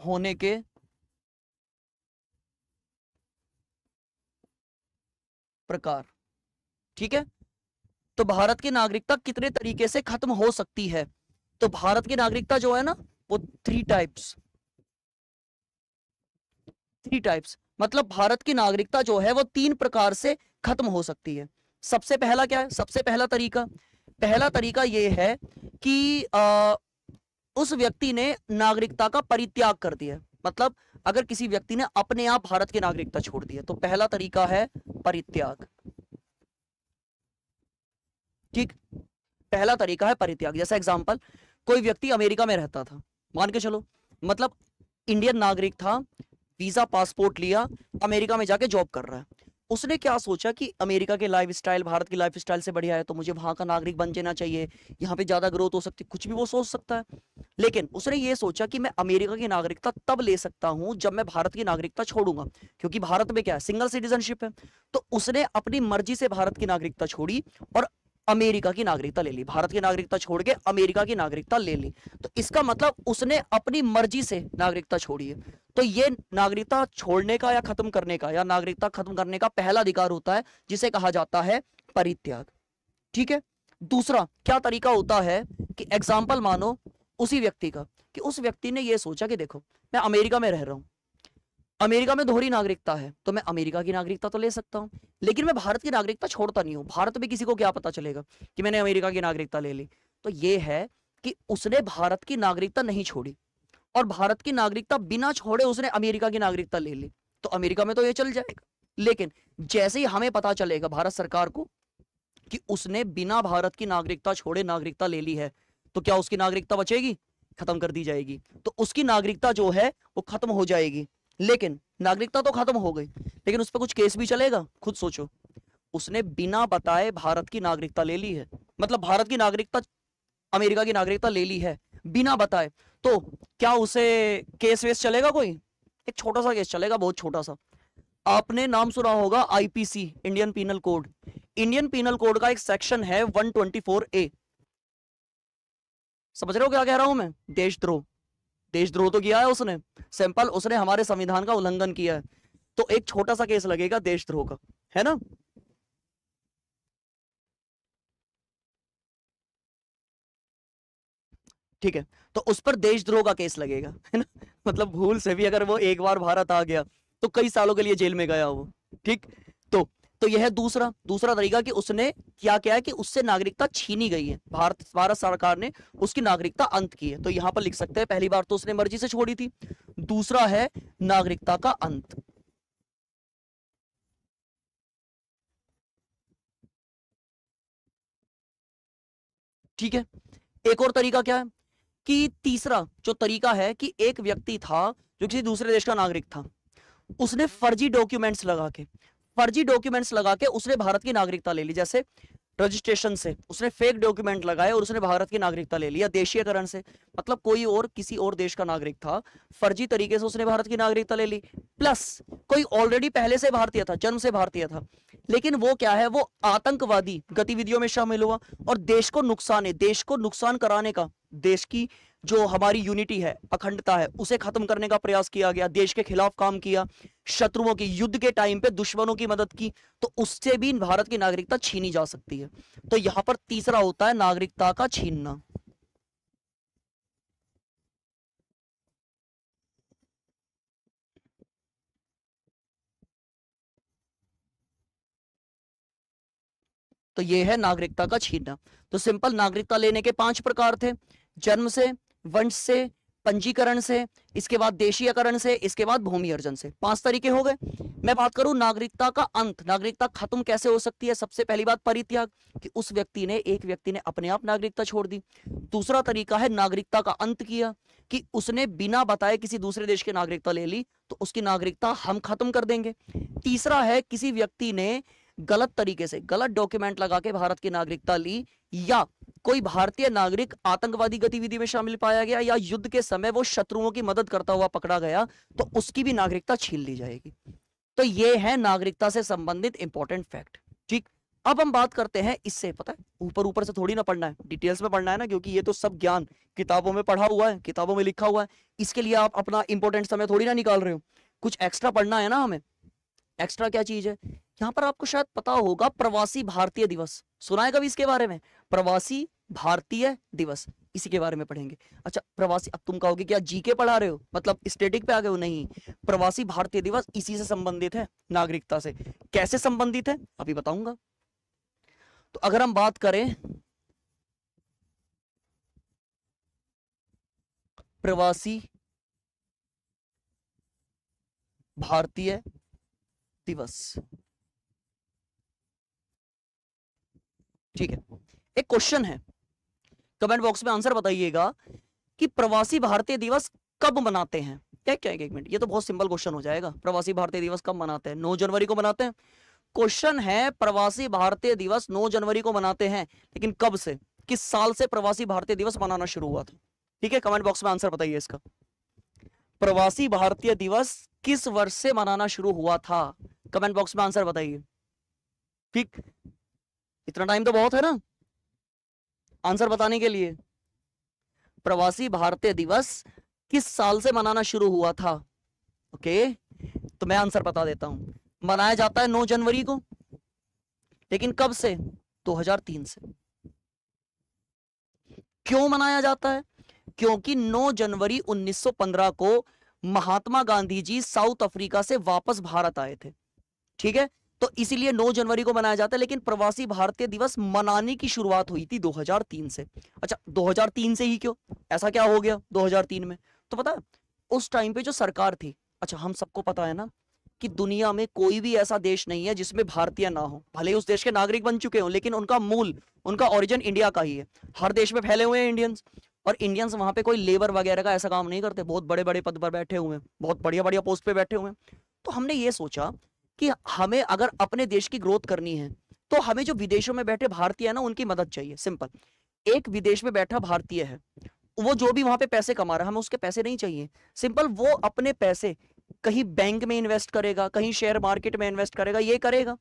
होने के प्रकार, ठीक है। तो भारत की नागरिकता कितने तरीके से खत्म हो सकती है? तो भारत की नागरिकता जो है ना वो 3 टाइप्स, मतलब भारत की नागरिकता जो है वो 3 प्रकार से खत्म हो सकती है। सबसे पहला क्या है? सबसे पहला तरीका ये है कि उस व्यक्ति ने नागरिकता का परित्याग कर दिया, मतलब अगर किसी व्यक्ति ने अपने आप भारत की नागरिकता छोड़ दी है तो पहला तरीका है परित्याग, ठीक। पहला तरीका है परित्याग। जैसा एग्जांपल, कोई व्यक्ति अमेरिका में रहता था, मान के चलो, मतलब इंडियन नागरिक था, वीजा पासपोर्ट लिया, अमेरिका में जाके जॉब कर रहा है। उसने क्या सोचा कि अमेरिका के लाइफस्टाइल भारत की लाइफस्टाइल से बढ़िया है तो मुझे वहां का नागरिक बन जाना चाहिए, यहाँ पे ज्यादा ग्रोथ हो सकती, कुछ भी वो सोच सकता है। लेकिन उसने ये सोचा कि मैं अमेरिका की नागरिकता तब ले सकता हूँ जब मैं भारत की नागरिकता छोड़ूंगा, क्योंकि भारत में क्या है, सिंगल सिटीजनशिप है। तो उसने अपनी मर्जी से भारत की नागरिकता छोड़ी और अमेरिका की नागरिकता ले ली, भारत की नागरिकता छोड़ के अमेरिका की नागरिकता ले ली। तो इसका मतलब उसने अपनी मर्जी से नागरिकता छोड़ी है। तो ये नागरिकता छोड़ने का या खत्म करने का या नागरिकता खत्म करने का पहला अधिकार होता है, जिसे कहा जाता है परित्याग, ठीक है। दूसरा क्या तरीका होता है कि एग्जाम्पल मानो उसी व्यक्ति का, कि उस व्यक्ति ने यह सोचा कि देखो मैं अमेरिका में रह रहा हूँ, अमेरिका में दोहरी नागरिकता है तो मैं अमेरिका की नागरिकता तो ले सकता हूँ, लेकिन मैं भारत की नागरिकता छोड़ता नहीं हूँ, भारत में किसी को क्या पता चलेगा कि मैंने अमेरिका की नागरिकता ले ली। तो ये है कि उसने भारत की नागरिकता नहीं छोड़ी और भारत की नागरिकता बिना छोड़े उसने अमेरिका की नागरिकता ले ली, तो अमेरिका में तो ये चल जाएगा। लेकिन जैसे ही हमें पता चलेगा, भारत सरकार को, कि उसने बिना भारत की नागरिकता छोड़े नागरिकता ले ली है, तो क्या उसकी नागरिकता बचेगी? खत्म कर दी जाएगी। तो उसकी नागरिकता जो है वो खत्म हो जाएगी। लेकिन नागरिकता तो खत्म हो गई, लेकिन उस पर कुछ केस भी चलेगा। खुद सोचो, उसने बिना बताए भारत की नागरिकता ले ली है, मतलब भारत की नागरिकता, अमेरिका की नागरिकता ले ली है बिना बताए, तो क्या उसे केस वेस चलेगा? कोई एक छोटा सा केस चलेगा, बहुत छोटा सा। आपने नाम सुना होगा IPC, Indian penal code. Indian penal code का एक सेक्शन है 124A। समझ रहे हो क्या कह रहा हूं मैं? देशद्रोह तो किया है उसने, सिंपल, उसने हमारे संविधान का उल्लंघन किया है, तो एक छोटा सा केस लगेगा देशद्रोह का, है ना। ठीक है, तो उस पर देशद्रोह का केस लगेगा, है ना। मतलब भूल से भी अगर वो एक बार भारत आ गया तो कई सालों के लिए जेल में गया वो, ठीक। तो यह है दूसरा तरीका कि उसने क्या है कि उससे नागरिकता छीनी गई है, भारत सरकार ने उसकी नागरिकता अंत की है। तो यहां पर लिख सकते हैं, पहली बार तो उसने मर्जी से छोड़ी थी, दूसरा है नागरिकता का अंत। ठीक है, एक और तरीका क्या है कि तीसरा जो तरीका है कि एक व्यक्ति था जो किसी दूसरे देश का नागरिक था, उसने फर्जी डॉक्यूमेंट्स लगा के उसने भारत की नागरिकता ले ली। जैसे रजिस्ट्रेशन से उसने फेक डॉक्यूमेंट लगाए और उसने भारत की नागरिकता ले लिया। देशीयकरण से, मतलब कोई और किसी और देश का नागरिक था, फर्जी तरीके से उसने भारत की नागरिकता ले ली, प्लस कोई ऑलरेडी पहले से भारतीय था, जन्म से भारतीय था, लेकिन वो क्या है, वो आतंकवादी गतिविधियों में शामिल हुआ और देश को नुकसान है, देश को नुकसान कराने का, देश की जो हमारी यूनिटी है, अखंडता है, उसे खत्म करने का प्रयास किया गया, देश के खिलाफ काम किया, शत्रुओं की युद्ध के टाइम पे दुश्मनों की मदद की, तो उससे भी भारत की नागरिकता छीनी जा सकती है। तो यहाँ पर तीसरा होता है नागरिकता का छीनना। तो ये है नागरिकता का छीनना। तो सिंपल नागरिकता लेने के 5 प्रकार थे, जन्म से, वंश से, पंजीकरण से, इसके बाद देशीयकरण से, इसके बाद भूमि अर्जन से। 5 तरीके हो गए। मैं बात करूं नागरिकता का अंत, नागरिकता खत्म कैसे हो सकती है। सबसे पहली बात परित्याग, कि उस व्यक्ति ने, एक व्यक्ति ने अपने आप नागरिकता छोड़ दी। दूसरा तरीका है नागरिकता का अंत किया, कि उसने बिना बताए किसी दूसरे देश की नागरिकता ले ली, तो उसकी नागरिकता हम खत्म कर देंगे। तीसरा है किसी व्यक्ति ने गलत तरीके से, गलत डॉक्यूमेंट लगा के भारत की नागरिकता ली, या कोई भारतीय नागरिक आतंकवादी गतिविधि में शामिल पाया गया, या युद्ध के समय वो शत्रुओं की मदद करता हुआ पकड़ा गया, तो उसकी भी नागरिकता छीन ली जाएगी। तो ये है नागरिकता से संबंधित इंपॉर्टेंट फैक्ट। ठीक, अब हम बात करते हैं इससे, पता है ऊपर ऊपर से थोड़ी ना पढ़ना है, डिटेल्स में पढ़ना है ना, क्योंकि ये तो सब ज्ञान किताबों में पढ़ा हुआ है, किताबों में लिखा हुआ है। इसके लिए आप अपना इंपॉर्टेंट समय थोड़ी ना निकाल रहे हो, कुछ एक्स्ट्रा पढ़ना है ना हमें। एक्स्ट्रा क्या चीज है, यहाँ पर आपको शायद पता होगा प्रवासी भारतीय दिवस, सुना है कभी इसके बारे में, प्रवासी भारतीय दिवस, इसी के बारे में पढ़ेंगे। अच्छा प्रवासी, अब तुम कहोगे क्या जीके पढ़ा रहे हो, मतलब स्टैटिक पे आ गए हो, नहीं, प्रवासी भारतीय दिवस इसी से संबंधित है, नागरिकता से। कैसे संबंधित है अभी बताऊंगा। तो अगर हम बात करें प्रवासी भारतीय दिवस, ठीक है, एक क्वेश्चन है, कमेंट बॉक्स में आंसर बताइएगा कि प्रवासी भारतीय दिवस कब मनाते हैं। क्या क्या, एक मिनट, ये तो बहुत सिंपल क्वेश्चन हो जाएगा, प्रवासी भारतीय दिवस कब मनाते हैं, 9 जनवरी को मनाते हैं। क्वेश्चन है प्रवासी भारतीय दिवस 9 जनवरी को मनाते हैं, लेकिन कब से, किस साल से प्रवासी भारतीय दिवस मनाना शुरू हुआ था। ठीक है, कमेंट बॉक्स में आंसर बताइए इसका, प्रवासी भारतीय दिवस किस वर्ष से मनाना शुरू हुआ था, कमेंट बॉक्स में आंसर बताइए। ठीक, इतना टाइम तो बहुत है ना आंसर बताने के लिए। प्रवासी भारतीय दिवस किस साल से मनाना शुरू हुआ था। ओके, तो मैं आंसर बता देता हूं, मनाया जाता है 9 जनवरी को, लेकिन कब से, 2003 से। क्यों मनाया जाता है, क्योंकि 9 जनवरी 1915 को महात्मा गांधी जी साउथ अफ्रीका से वापस भारत आए थे। ठीक है, तो इसीलिए 9 जनवरी को मनाया जाता है, लेकिन प्रवासी भारतीय दिवस मनाने की शुरुआत हुई थी 2003 से। अच्छा 2003 से ही क्यों, ऐसा क्या हो गया 2003 में, तो पता है उस टाइम पे जो सरकार थी, अच्छा हम सबको पता है ना कि दुनिया में कोई भी ऐसा देश नहीं है जिसमें भारतीय ना हो, भले उस देश के नागरिक बन चुके हों, लेकिन उनका मूल, उनका ओरिजिन इंडिया का ही है। हर देश में फैले हुए हैं इंडियंस, और इंडियंस वहां पे कोई लेबर वगैरह का ऐसा काम नहीं करते, बहुत बड़े बड़े पद पर बैठे हुए हैं, बहुत बढ़िया बढ़िया पोस्ट पे बैठे हुए हैं। तो हमने ये सोचा कि हमें अगर अपने देश की ग्रोथ करनी है तो हमें जो विदेशों में बैठे भारतीय है ना, उनकी मदद चाहिए। सिंपल, एक विदेश में बैठा भारतीय है, वो जो भी वहां पे पैसे कमा रहा है, हमें उसके पैसे नहीं चाहिए। सिंपल, वो अपने पैसे कहीं बैंक में इन्वेस्ट करेगा, कहीं शेयर मार्केट में इन्वेस्ट करेगा, ये करेगा।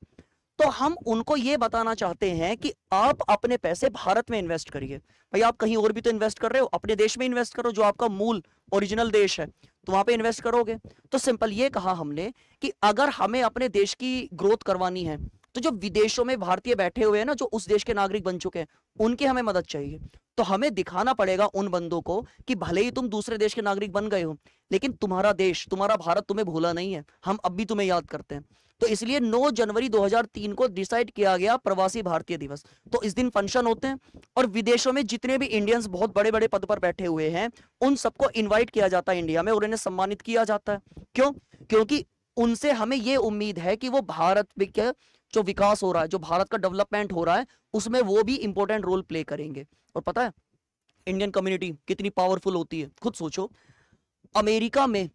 तो हम उनको ये बताना चाहते हैं कि आप अपने पैसे भारत में इन्वेस्ट करिए, भाई आप कहीं और भी तो इन्वेस्ट कर रहे हो, अपने देश में इन्वेस्ट करो, जो आपका मूल ओरिजिनल देश है तो वहां पे इन्वेस्ट करोगे। तो सिंपल ये कहा हमने कि अगर हमें अपने देश की ग्रोथ करवानी है तो जो विदेशों में भारतीय बैठे हुए हैं ना, जो उस देश के नागरिक बन चुके हैं, उनकी हमें मदद चाहिए। तो हमें दिखाना पड़ेगा उन बंदों को कि भले ही तुम दूसरे देश के नागरिक बन गए हो, लेकिन तुम्हारा देश, तुम्हारा भारत तुम्हें भूला नहीं है, हम अब भी तुम्हें याद करते हैं। तो इसलिए 9 जनवरी 2003 को डिसाइड किया गया प्रवासी भारतीय दिवस। तो इस दिन फंक्शन होते हैं और विदेशों में जितने भी इंडियंस बहुत बड़े बड़े पद पर बैठे हुए हैं, उन सबको इन्वाइट किया जाता है इंडिया में और उन्हें सम्मानित किया जाता है। क्यों? क्योंकि उनसे हमें ये उम्मीद है कि वो भारत के जो विकास हो रहा है, जो भारत का डेवलपमेंट हो रहा है, उसमें वो भी इंपॉर्टेंट रोल प्ले करेंगे। और पता है इंडियन कम्युनिटी कितनी पावरफुल होती है, खुद सोचो। अमेरिका में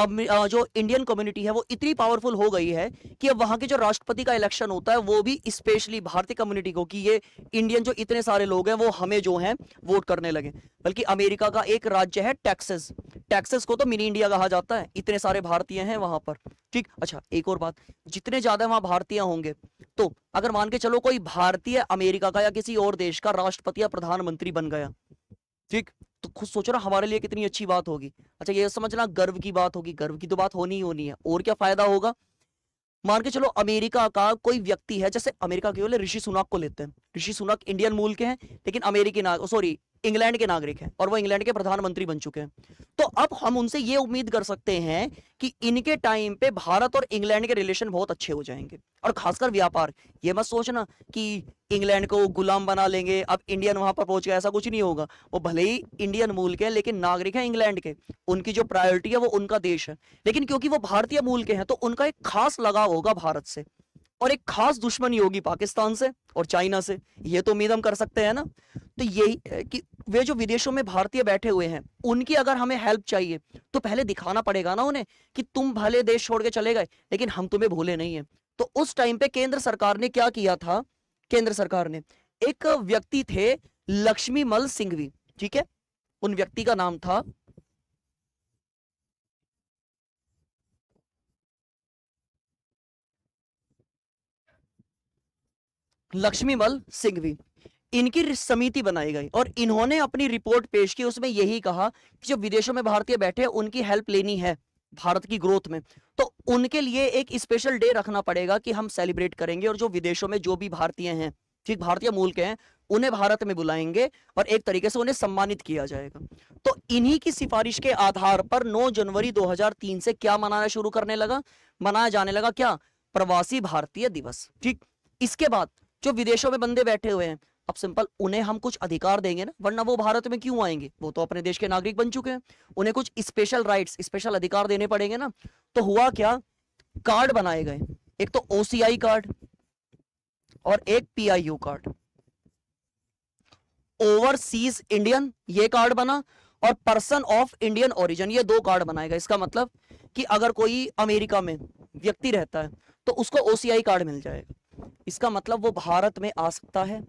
अब जो इंडियन कम्युनिटी है वो इतनी पावरफुल हो गई है कि अब वहां के जो राष्ट्रपति का इलेक्शन होता है वो भी स्पेशली भारतीय कम्युनिटी को, कि ये इंडियन जो इतने सारे लोग हैं वो हमें जो हैं वोट करने लगे। बल्कि अमेरिका का एक राज्य है टेक्सास, टेक्सास को तो मिनी इंडिया कहा जाता है, इतने सारे भारतीय हैं वहां पर। ठीक, अच्छा एक और बात, जितने ज्यादा वहां भारतीय होंगे तो अगर मान के चलो कोई भारतीय अमेरिका का या किसी और देश का राष्ट्रपति या प्रधानमंत्री बन गया, ठीक, तो खुद सोचो ना हमारे लिए कितनी अच्छी बात होगी। अच्छा ये समझना गर्व की बात होगी, गर्व की तो बात होनी ही होनी है, और क्या फायदा होगा। मान के चलो अमेरिका का कोई व्यक्ति है, जैसे अमेरिका के बोले ऋषि सुनाक को लेते हैं, ऋषि सुनाक इंडियन मूल के हैं लेकिन अमेरिकी सॉरी इंग्लैंड के नागरिक हैं और वो इंग्लैंड के प्रधानमंत्री बन चुके हैं। तो अब हम उनसे ये उम्मीद कर सकते हैं कि इनके टाइम पे भारत और इंग्लैंड के रिलेशन बहुत अच्छे हो जाएंगे, और खासकर व्यापार। ये मत सोचना कि इंग्लैंड को गुलाम बना लेंगे, अब इंडियन वहां पर पहुंच गया, ऐसा कुछ नहीं होगा। वो भले ही इंडियन मूल के लेकिन नागरिक है इंग्लैंड के, उनकी जो प्रायोरिटी है वो उनका देश है, लेकिन क्योंकि वो भारतीय मूल के हैं तो उनका एक खास लगाव होगा भारत से और एक खास दुश्मनी होगी पाकिस्तान से और चाइना से। ये तो उम्मीद हम कर सकते हैं ना। तो यही कि वे जो विदेशों में भारतीय बैठे हुए हैं उनकी अगर हमें हेल्प चाहिए तो पहले दिखाना पड़ेगा ना उन्हें कि तुम भले देश छोड़ के चले गए लेकिन हम तुम्हें भूले नहीं है। तो उस टाइम पे केंद्र सरकार ने क्या किया था, केंद्र सरकार ने, एक व्यक्ति थे लक्ष्मी मल सिंघवी, ठीक है, उन व्यक्ति का नाम था लक्ष्मी मल सिंघवी। इनकी समिति बनाई गई और इन्होंने अपनी रिपोर्ट पेश की, उसमें यही कहा कि जो विदेशों में भारतीय बैठे हैं उनकी हेल्प लेनी है भारत की ग्रोथ में, तो उनके लिए एक स्पेशल डे रखना पड़ेगा कि हम सेलिब्रेट करेंगे, और जो विदेशों में जो भी भारतीय हैं, ठीक, भारतीय मूल के हैं, उन्हें भारत में बुलाएंगे और एक तरीके से उन्हें सम्मानित किया जाएगा। तो इन्हीं की सिफारिश के आधार पर 9 जनवरी 2003 से क्या मनाना शुरू करने लगा, मनाया जाने लगा क्या, प्रवासी भारतीय दिवस, ठीक। इसके बाद जो विदेशों में बंदे बैठे हुए हैं, अब सिंपल उन्हें हम कुछ अधिकार देंगे ना, वरना वो भारत में क्यों आएंगे, वो तो अपने देश के नागरिक बन चुके हैं, उन्हें कुछ स्पेशल राइट्स, स्पेशल अधिकार देने पड़ेंगे ना। तो हुआ क्या, कार्ड बनाए गए, एक तो ओसीआई कार्ड और एक पीआईयू कार्ड, ओवरसीज इंडियन ये कार्ड बना और पर्सन ऑफ इंडियन ओरिजिन, ये दो कार्ड बनाएगा। इसका मतलब कि अगर कोई अमेरिका में व्यक्ति रहता है तो उसको ओसीआई कार्ड मिल जाएगा, इसका मतलब वो भारत में आ सकता है,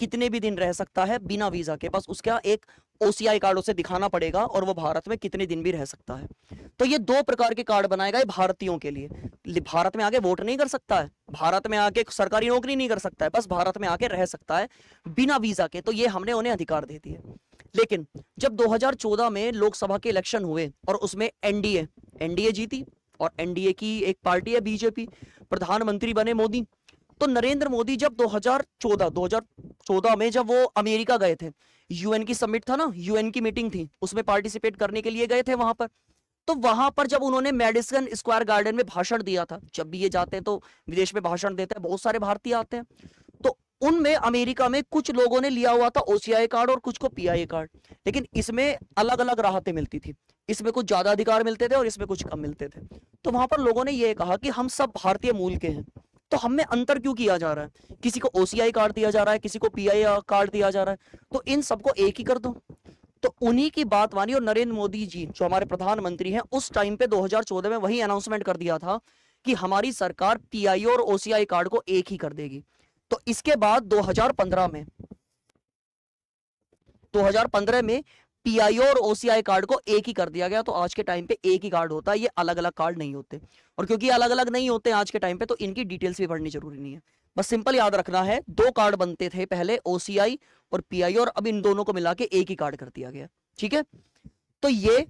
कितने भी दिन रह सकता है बिना वीजा के, बस उसका एक ओसीआई कार्ड उसे दिखाना पड़ेगा और वो भारत में कितने दिन भी रह सकता है। तो ये दो प्रकार के कार्ड बनाए गए भारतीयों के लिए, भारत में आके वोट नहीं कर सकता है, भारत में आके सरकारी नौकरी नहीं कर सकता है, बस भारत में आके रह सकता है बिना वीजा के। तो ये हमने उन्हें अधिकार दे दिए। लेकिन जब 2014 में लोकसभा के इलेक्शन हुए और उसमें एनडीए जीती और एनडीए की एक पार्टी है बीजेपी, प्रधानमंत्री बने मोदी। तो नरेंद्र मोदी जब 2014 में जब वो अमेरिका गए थे, यूएन की समिट था ना, यूएन की मीटिंग थी, उसमें पार्टिसिपेट करने के लिए गए थे वहां पर। तो वहां पर जब उन्होंने मेडिसन स्क्वायर गार्डन में भाषण दिया था, जब भी ये जाते हैं तो विदेश में भाषण देते हैं, बहुत सारे भारतीय आते हैं, तो उनमें अमेरिका में कुछ लोगों ने लिया हुआ था ओसीआई कार्ड और कुछ को पीआईए कार्ड, लेकिन इसमें अलग अलग राहतें मिलती थी, इसमें कुछ ज्यादा अधिकार मिलते थे और इसमें कुछ कम मिलते थे। तो वहां पर लोगों ने यह कहा कि हम सब भारतीय मूल के हैं तो हमें अंतर क्यों किया जा रहा है, किसी को ओसीआई कार्ड दिया जा रहा है, किसी को पीआईए कार्ड दिया जा रहा है, तो इन सबको एक ही कर दो। तो उन्हीं की बात मानी और नरेंद्र मोदी जी जो हमारे प्रधानमंत्री हैं उस टाइम पे 2014 में वही अनाउंसमेंट कर दिया था कि हमारी सरकार पीआईए और ओसीआई कार्ड को एक ही कर देगी। तो इसके बाद 2015 में पीआईओ और ओसीआई कार्ड को एक ही कर दिया गया। तो आज के टाइम पे एक ही कार्ड होता है, ये अलग अलग कार्ड नहीं होते, और क्योंकि अलग अलग नहीं होते आज के टाइम पे तो इनकी डिटेल्स भी भरनी जरूरी नहीं है। बस सिंपल याद रखना है, दो कार्ड बनते थे पहले, ओसीआई और पीआईओ, और अब इन दोनों को मिला के एक ही कार्ड कर दिया गया, ठीक है। तो ये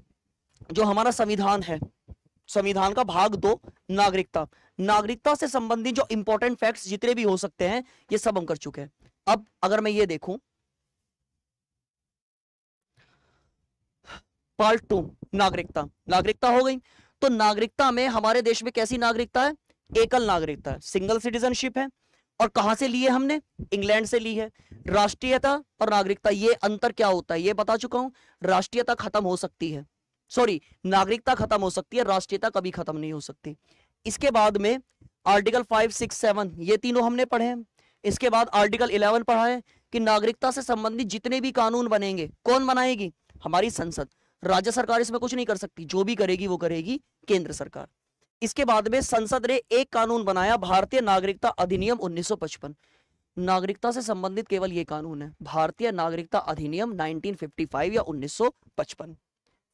जो हमारा संविधान है, संविधान का भाग 2 नागरिकता से संबंधित जो इंपॉर्टेंट फैक्ट्स जितने भी हो सकते हैं ये सब हम कर चुके हैं। अब अगर मैं ये देखूं पार्ट 2 नागरिकता हो गई, तो नागरिकता में हमारे देश में कैसी नागरिकता है, एकल नागरिकता है, सिंगल सिटीजनशिप है, और कहां से ली है हमने, इंग्लैंड से ली है। राष्ट्रीयता और नागरिकता, ये अंतर क्या होता है ये बता चुका हूं। राष्ट्रीयता खत्म हो सकती है, सॉरी नागरिकता खत्म हो सकती है, राष्ट्रीयता कभी खत्म नहीं हो सकती। इसके बाद में आर्टिकल 5, 6, 7 ये तीनों हमने पढ़े हैं। इसके बाद आर्टिकल 11 पढ़ा है कि नागरिकता से संबंधित जितने भी कानून बनेंगे कौन बनाएगी, हमारी संसद, राज्य सरकार इसमें कुछ नहीं कर सकती, जो भी करेगी वो करेगी केंद्र सरकार। इसके बाद में संसद ने एक कानून बनाया, भारतीय नागरिकता अधिनियम 1955, नागरिकता से संबंधित केवल ये कानून है, भारतीय नागरिकता अधिनियम 1955 या 1955।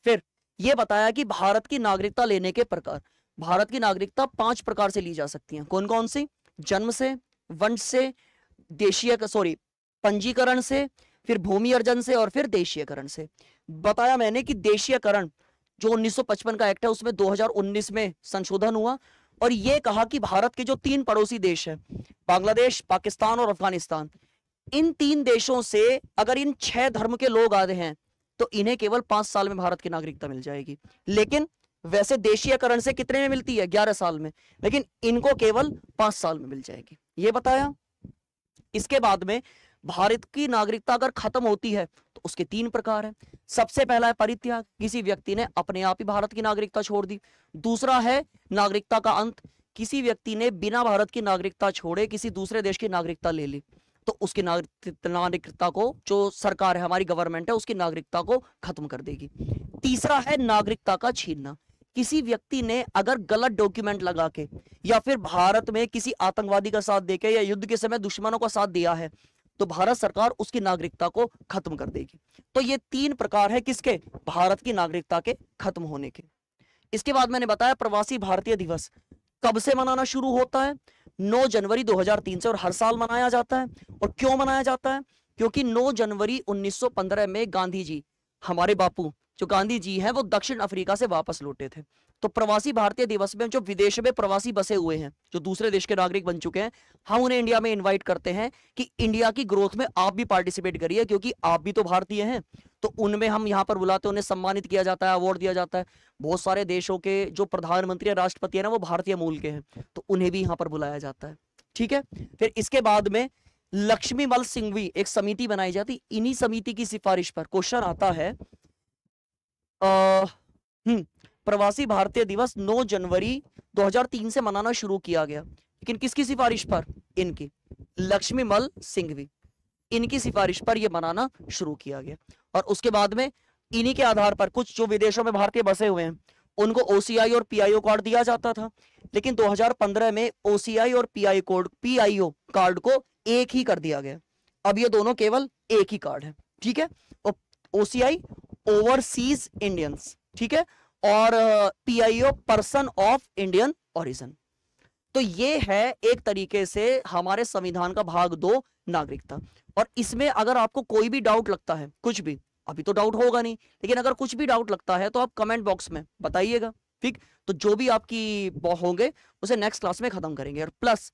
फिर ये बताया कि भारत की नागरिकता लेने के प्रकार, भारत की नागरिकता 5 प्रकार से ली जा सकती है, कौन कौन सी, जन्म से, वंश से, देशीय सॉरी पंजीकरण से, फिर भूमि अर्जन से और फिर देशीयकरण से। बताया मैंने कि देशीयकरण जो 1955 का एक्ट है उसमें 2019 में संशोधन हुआ और ये कहा कि भारत के जो तीन पड़ोसी देश हैं बांग्लादेश, पाकिस्तान और अफगानिस्तान, इन तीन देशों से अगर इन 6 धर्म के लोग आते हैं तो इन्हें केवल 5 साल में भारत की नागरिकता मिल जाएगी। लेकिन वैसे देशीयकरण से कितने में मिलती है? 11 साल में, लेकिन इनको केवल 5 साल में मिल जाएगी, ये बताया। इसके बाद में भारत की नागरिकता अगर खत्म होती है तो उसके 3 प्रकार हैं। सबसे पहला है परित्याग, किसी व्यक्ति ने अपने आप ही भारत की नागरिकता छोड़ दी। दूसरा है नागरिकता का अंत, किसी व्यक्ति ने बिना भारत की नागरिकता छोड़े किसी दूसरे देश की नागरिकता ले ली तो उसकी नागरिकता को जो सरकार है, हमारी गवर्नमेंट है, उसकी नागरिकता को खत्म कर देगी। तीसरा है नागरिकता का छीनना, किसी व्यक्ति ने अगर गलत डॉक्यूमेंट लगा के या फिर भारत में किसी आतंकवादी का साथ देके या युद्ध के समय दुश्मनों का साथ दिया है तो भारत सरकार उसकी नागरिकता को खत्म कर देगी। तो ये 3 प्रकार है किसके? भारत की नागरिकता के खत्म होने के। इसके बाद मैंने बताया प्रवासी भारतीय दिवस कब से मनाना शुरू होता है, 9 जनवरी 2003 से, और हर साल मनाया जाता है। और क्यों मनाया जाता है? क्योंकि 9 जनवरी 1915 में गांधी जी, हमारे बापू जो गांधी जी हैं, वो दक्षिण अफ्रीका से वापस लौटे थे। तो प्रवासी भारतीय दिवस में जो विदेश में प्रवासी बसे हुए हैं, जो दूसरे देश के नागरिक बन चुके हैं, हम उन्हें इंडिया में इनवाइट करते हैं कि इंडिया की ग्रोथ में आप भी पार्टिसिपेट करिए, क्योंकि आप भी तो भारतीय हैं। तो उनमें हम यहाँ पर बुलाते हैं, उन्हें सम्मानित किया जाता है, अवार्ड दिया जाता है। बहुत सारे देशों के जो प्रधानमंत्री या राष्ट्रपति है ना, वो भारतीय मूल के हैं, तो उन्हें भी यहाँ पर बुलाया जाता है, ठीक है। फिर इसके बाद में लक्ष्मी मल सिंघवी एक समिति बनाई जाती, इन्हीं समिति की सिफारिश पर क्वेश्चन आता है प्रवासी भारतीय दिवस 9 जनवरी 2003 से मनाना शुरू किया गया, लेकिन किसकी सिफारिश पर? इनकी, लक्ष्मी मल सिंघवी, इनकी सिफारिश पर यह मनाना शुरू किया गया। और उसके बाद में इन्हीं के आधार पर कुछ जो विदेशों में भारतीय बसे हुए हैं उनको ओसीआई और पीआईओ कार्ड दिया जाता था, लेकिन 2015 में ओसीआई और पीआईओ कार्ड को एक ही कर दिया गया। अब ये दोनों केवल एक ही कार्ड है, ठीक है। ओसीआई ओवरसीज इंडियंस, ठीक है, और पीआईओ person of Indian origin. तो ये है एक तरीके से हमारे संविधान का भाग 2 नागरिकता। और इसमें अगर आपको कोई भी डाउट लगता है, कुछ भी, अभी तो डाउट होगा नहीं, लेकिन अगर कुछ भी डाउट लगता है तो आप कमेंट बॉक्स में बताइएगा, ठीक। तो जो भी आपकी होंगे उसे नेक्स्ट क्लास में खत्म करेंगे। और प्लस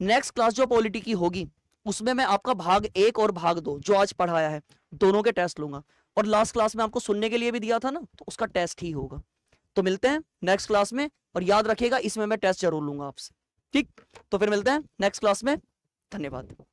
नेक्स्ट क्लास जो पॉलिटी की होगी उसमें मैं आपका भाग 1 और भाग 2 जो आज पढ़ाया है दोनों के टेस्ट लूंगा, और लास्ट क्लास में आपको सुनने के लिए भी दिया था ना, तो उसका टेस्ट ही होगा। तो मिलते हैं नेक्स्ट क्लास में, और याद रखिएगा इसमें मैं टेस्ट जरूर लूंगा आपसे, ठीक। तो फिर मिलते हैं नेक्स्ट क्लास में, धन्यवाद।